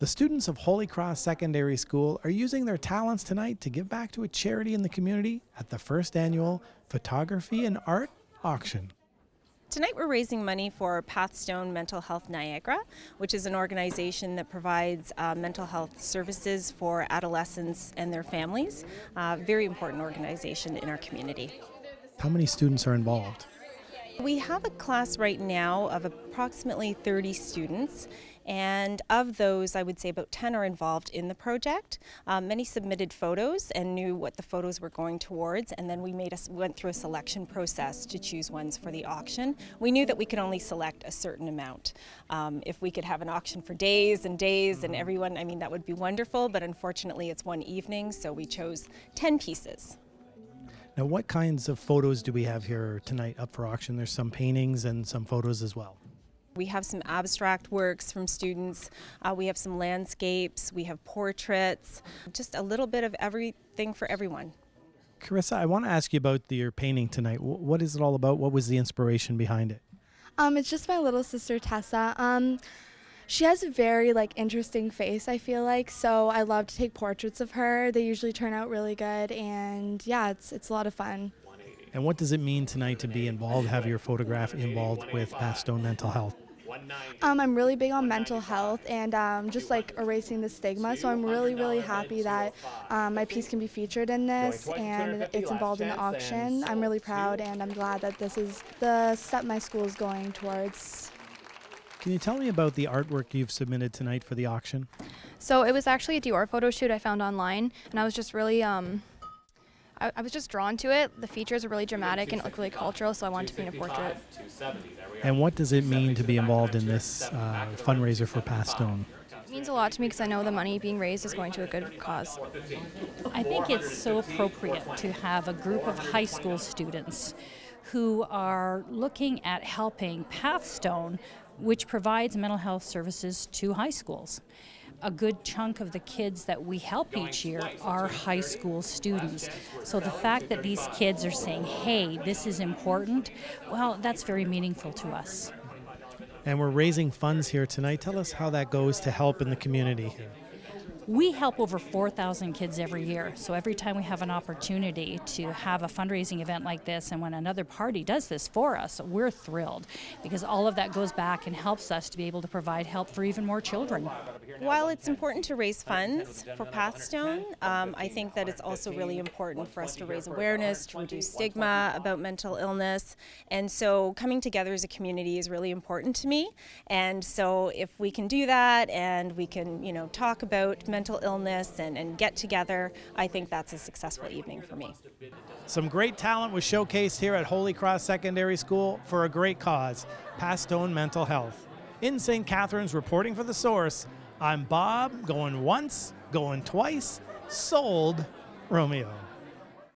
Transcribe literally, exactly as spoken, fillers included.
The students of Holy Cross Secondary School are using their talents tonight to give back to a charity in the community at the first annual Photography and Art Auction. Tonight we're raising money for Pathstone Mental Health Niagara, which is an organization that provides uh, mental health services for adolescents and their families. Uh, very important organization in our community. How many students are involved? We have a class right now of approximately thirty students, and of those I would say about ten are involved in the project. Um, many submitted photos and knew what the photos were going towards, and then we made us went through a selection process to choose ones for the auction. We knew that we could only select a certain amount. Um, if we could have an auction for days and days and everyone, I mean, that would be wonderful, but unfortunately it's one evening, so we chose ten pieces. Now, what kinds of photos do we have here tonight up for auction? There's some paintings and some photos as well. We have some abstract works from students, uh, we have some landscapes, we have portraits, just a little bit of everything for everyone. Carissa, I want to ask you about the, your painting tonight. W what is it all about? What was the inspiration behind it? Um, it's just my little sister Tessa. Um, She has a very like interesting face, I feel like, so I love to take portraits of her. They usually turn out really good, and yeah, it's it's a lot of fun. And what does it mean tonight to be involved, have your photograph involved with Pathstone Mental Health? Um, I'm really big on mental health and um, just like erasing the stigma, so I'm really, really happy that um, my piece can be featured in this and it's involved in the auction. I'm really proud, and I'm glad that this is the step my school is going towards. Can you tell me about the artwork you've submitted tonight for the auction? So it was actually a Dior photo shoot I found online, and I was just really, um, I, I was just drawn to it. The features are really dramatic and look really cultural, so I wanted to paint a portrait. And what does it mean to be involved in this uh, fundraiser for Pathstone? It means a lot to me because I know the money being raised is going to a good cause. I think it's so appropriate to have a group of high school students who are looking at helping Pathstone, which provides mental health services to high schools. A good chunk of the kids that we help each year are high school students. So the fact that these kids are saying, hey, this is important, well, that's very meaningful to us. And we're raising funds here tonight. Tell us how that goes to help in the community. We help over four thousand kids every year, so every time we have an opportunity to have a fundraising event like this, and when another party does this for us, we're thrilled, because all of that goes back and helps us to be able to provide help for even more children. While it's important to raise funds for Pathstone, um, I think that it's also really important for us to raise awareness, to reduce stigma about mental illness, and so coming together as a community is really important to me, and so if we can do that and we can, you know, talk about mental illness and, and get together, I think that's a successful evening for me. Some great talent was showcased here at Holy Cross Secondary School for a great cause, Pathstone Mental Health. In Saint Catharines, reporting for The Source, I'm Bob, going once, going twice, sold, Romeo.